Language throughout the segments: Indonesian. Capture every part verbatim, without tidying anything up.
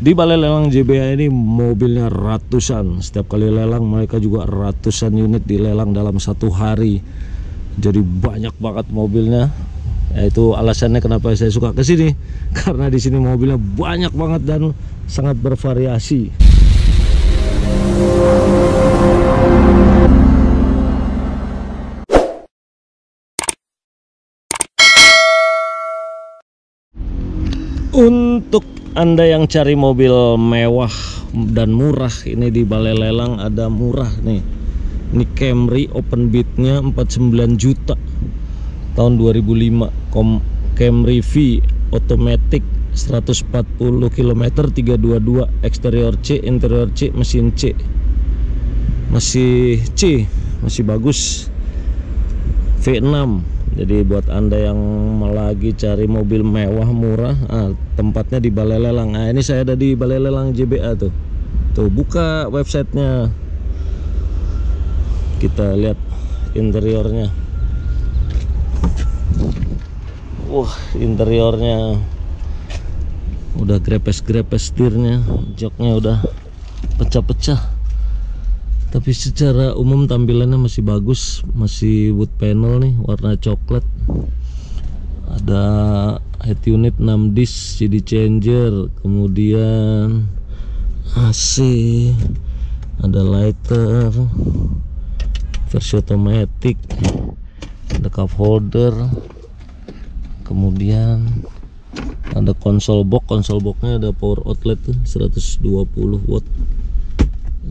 Di Balai Lelang J B A ini mobilnya ratusan. Setiap kali lelang mereka juga ratusan unit dilelang dalam satu hari. Jadi banyak banget mobilnya. Yaitu alasannya kenapa saya suka ke sini, karena di sini mobilnya banyak banget dan sangat bervariasi. Untuk Anda yang cari mobil mewah dan murah, ini di Balai Lelang ada murah nih. Ini Camry open bid-nya empat puluh sembilan juta. Tahun dua ribu lima, Camry V automatic seratus empat puluh kilometer, tiga dua dua, eksterior C, interior C, mesin C. Masih C, masih bagus. V enam. Jadi buat Anda yang lagi cari mobil mewah murah, ah, tempatnya di Balai Lelang. Nah, ini saya ada di Balai Lelang J B A tuh. Tuh, buka websitenya. Kita lihat interiornya. Wah, interiornya udah grepes-grepes, setirnya, joknya udah pecah-pecah. Tapi secara umum tampilannya masih bagus, masih wood panel nih, warna coklat. Ada head unit enam disk, C D changer, kemudian A C, ada lighter, versi otomatis, ada cup holder, kemudian ada konsol box. Konsol boxnya ada power outlet tuh, seratus dua puluh watt.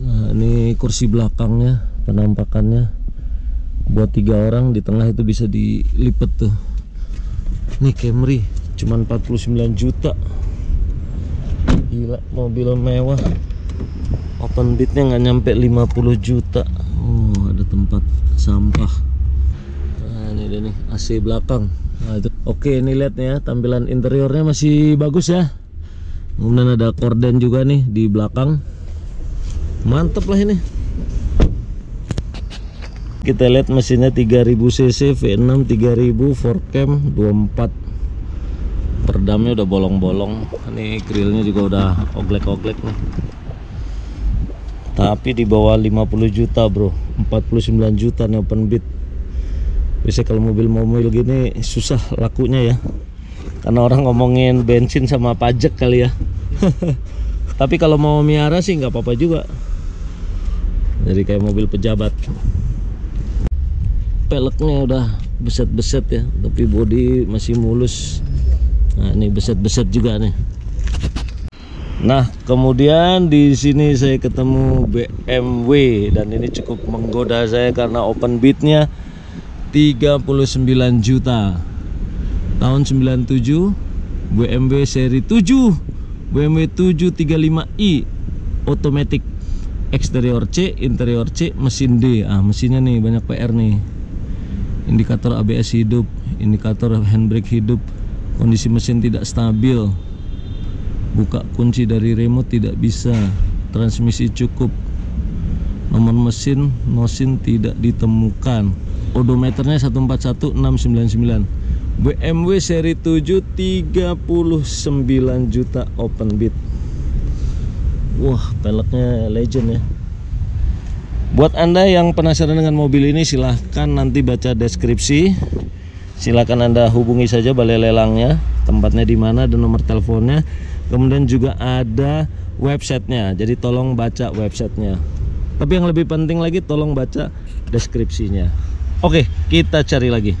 Nah, ini kursi belakangnya, penampakannya buat tiga orang, di tengah itu bisa dilipet tuh. Nih Camry cuman empat puluh sembilan juta. Gila, mobil mewah. Open bid-nya nggak nyampe lima puluh juta. Oh, ada tempat sampah. Nah, ini dia nih A C belakang. Nah, itu. Oke, ini lihat ya, tampilan interiornya masih bagus ya. Kemudian ada korden juga nih di belakang. Mantep lah ini. Kita lihat mesinnya tiga ribu cc, V enam tiga ribu, four cam dua puluh empat. Perdamnya udah bolong-bolong. Ini grillnya juga udah oglek-oglek nih. Tapi di bawah lima puluh juta, bro. empat puluh sembilan juta nih open bid. Biasanya kalau mobil-mobil gini susah lakunya ya. Karena orang ngomongin bensin sama pajak kali ya. Tapi kalau mau miara sih nggak apa-apa juga. Jadi kayak mobil pejabat. Peleknya udah beset-beset ya, tapi bodi masih mulus. Nah, ini beset-beset juga nih. Nah, kemudian di sini saya ketemu B M W, dan ini cukup menggoda saya karena open bid-nya tiga puluh sembilan juta. Tahun sembilan tujuh, B M W seri tujuh. B M W tujuh tiga lima i automatic, eksterior C, interior C, mesin D. Ah, mesinnya nih banyak P R nih. Indikator A B S hidup, indikator handbrake hidup. Kondisi mesin tidak stabil. Buka kunci dari remote tidak bisa. Transmisi cukup. Nomor mesin nosin tidak ditemukan. Odometernya satu empat satu enam sembilan sembilan. B M W seri tujuh tiga puluh sembilan juta open bid. Wah, peleknya legend ya. Buat Anda yang penasaran dengan mobil ini, silahkan nanti baca deskripsi. Silahkan Anda hubungi saja Balai Lelangnya, tempatnya di mana dan nomor teleponnya. Kemudian juga ada websitenya, jadi tolong baca websitenya. Tapi yang lebih penting lagi, tolong baca deskripsinya. Oke, kita cari lagi.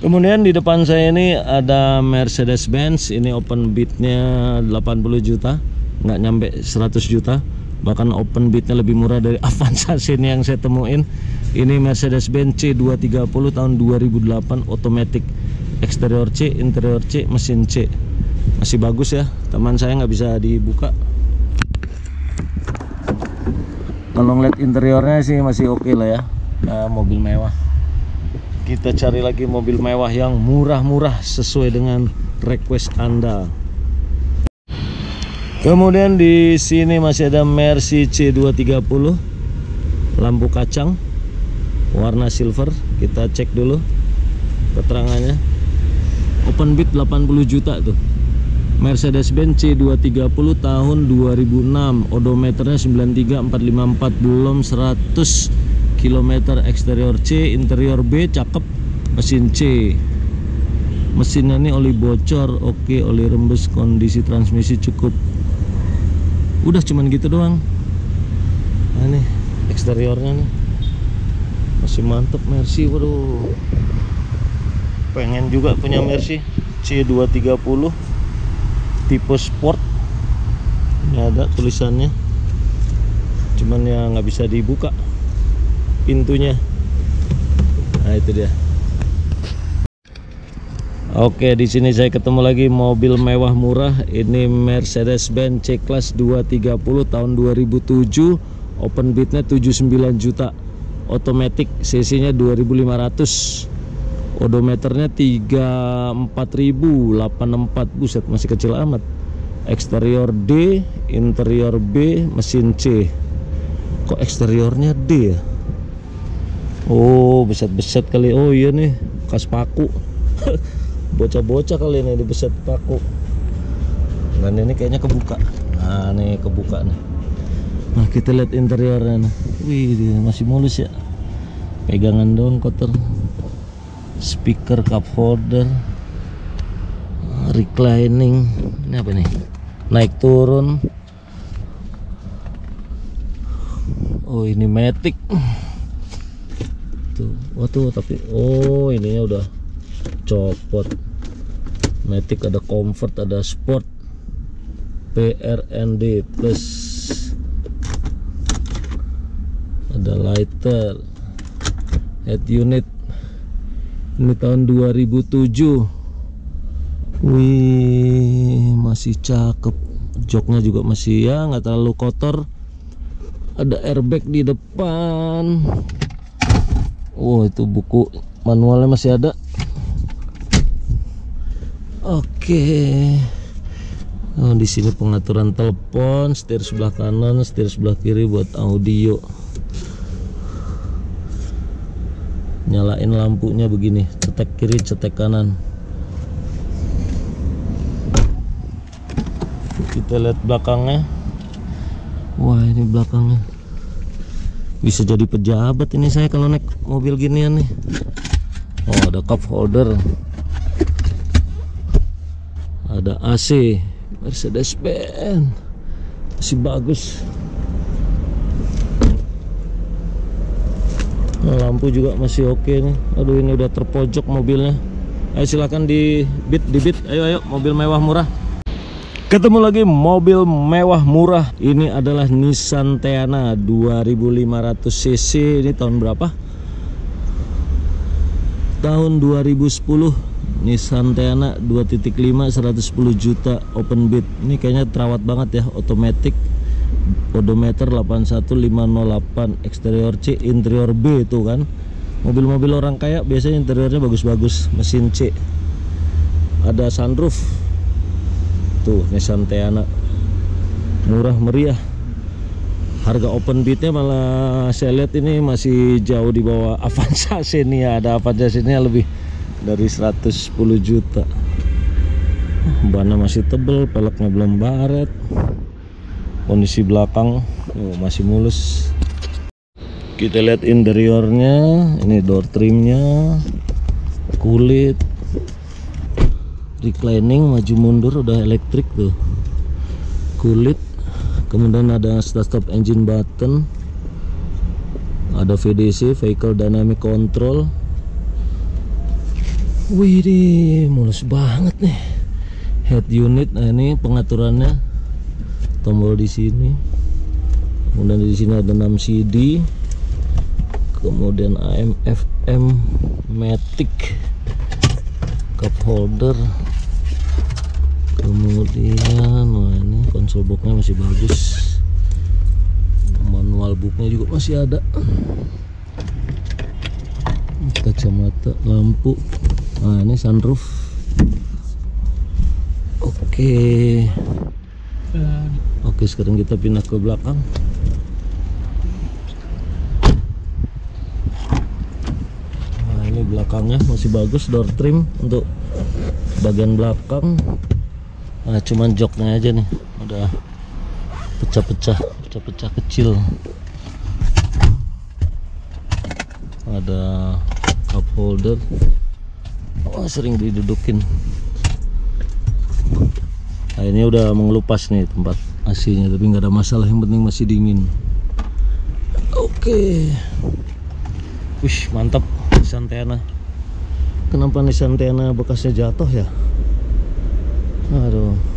Kemudian di depan saya ini ada Mercedes-Benz, ini open bid-nya delapan puluh juta, nggak nyampe seratus juta, bahkan open bid-nya lebih murah dari Avanza sini yang saya temuin. Ini Mercedes-Benz C dua tiga nol tahun dua ribu delapan, otomatis, eksterior C, interior C, mesin C. Masih bagus ya, teman saya nggak bisa dibuka. Kalau ngeliat interiornya sih masih oke lah ya, nah, mobil mewah. Kita cari lagi mobil mewah yang murah-murah sesuai dengan request Anda. Kemudian di sini masih ada Mercy C dua tiga nol, lampu kacang warna silver. Kita cek dulu keterangannya. Open bid delapan puluh juta tuh. Mercedes-Benz C dua tiga nol tahun dua ribu enam, odometernya sembilan tiga empat lima empat, belum seratus kilometer. Eksterior C, interior B, cakep. Mesin C, mesinnya ini oli bocor, oke, oli rembes, kondisi transmisi cukup. Udah cuman gitu doang. Nah, nih eksteriornya nih masih mantep Mercy, waduh, pengen juga punya Mercy C dua tiga nol tipe sport. Ini ada tulisannya, cuman ya nggak bisa dibuka pintunya. Nah, itu dia. Oke, di sini saya ketemu lagi mobil mewah murah. Ini Mercedes-Benz C-Class dua tiga nol tahun dua ribu tujuh, open bidnya tujuh puluh sembilan juta, otomatis, cc-nya dua ribu lima ratus, odometernya tiga puluh empat ribu delapan ratus enam puluh empat. Buset, masih kecil amat. Eksterior D, interior B, mesin C. Kok eksteriornya D ya? Oh, beset-beset kali. Oh iya nih, kas paku. Bocah-bocah kali ini dibeset paku. Dan ini kayaknya kebuka. Nah, nih kebuka nih. Nah, kita lihat interiornya nih. Wih, masih mulus ya. Pegangan doang kotor. Speaker, cup holder, reclining. Ini apa nih? Naik turun. Oh, ini matic. Tuh, waduh, tapi oh, ininya udah copot. Matic, ada comfort, ada sport, P R N D plus, ada lighter, head unit. Ini tahun dua ribu tujuh. Wih, masih cakep. Joknya juga masih ya nggak terlalu kotor. Ada airbag di depan. Wow, itu buku manualnya masih ada. Oke, oh, di sini pengaturan telepon, setir sebelah kanan, setir sebelah kiri buat audio. Nyalain lampunya begini, cetek kiri, cetek kanan. Kita lihat belakangnya. Wah, ini belakangnya bisa jadi pejabat ini saya kalau naik mobil ginian nih. Oh, ada cup holder, ada A C. Mercedes-Benz masih bagus. Nah, lampu juga masih oke nih. Aduh, ini udah terpojok mobilnya. Ayo silakan di bid, di bid. Ayo ayo, mobil mewah murah. Ketemu lagi mobil mewah murah. Ini adalah Nissan Teana dua ribu lima ratus cc. Ini tahun berapa? Tahun dua ribu sepuluh. Nissan Teana dua titik lima seratus sepuluh juta, open bid. Ini kayaknya terawat banget ya, otomatis. Odometer delapan satu lima nol delapan, eksterior C, interior B. Itu kan mobil-mobil orang kaya biasanya interiornya bagus-bagus. Mesin C, ada sunroof. Tuh, Nissan Teana murah meriah. Harga open bidnya malah saya lihat ini masih jauh di bawah Avanza sini ya. Ada Avanza sini lebih dari seratus sepuluh juta. Bannya masih tebel, peleknya belum baret. Kondisi belakang oh, masih mulus. Kita lihat interiornya. Ini door trimnya, kulit, reclining, maju mundur, udah elektrik tuh. Kulit. Kemudian ada start stop engine button. Ada V D C, vehicle dynamic control. Wih deh, mulus banget nih. Head unit, nah ini pengaturannya, tombol di sini. Kemudian di sini ada enam C D. Kemudian A M F M, matic, cup holder. Kemudian, nah ini konsol boxnya masih bagus. Manual booknya juga masih ada. Kacamata, lampu. Nah, ini sunroof. Oke. Oke, sekarang kita pindah ke belakang. Nah, ini belakangnya masih bagus, door trim untuk bagian belakang. Nah, cuman joknya aja nih udah pecah-pecah, pecah-pecah kecil. Ada cup holder. Oh, sering didudukin. Nah, ini udah mengelupas nih tempat A C-nya, tapi nggak ada masalah, yang penting masih dingin. Oke. Wih, mantap Nissan Teana. Kenapa Nissan Teana bekasnya jatuh ya? Aduh.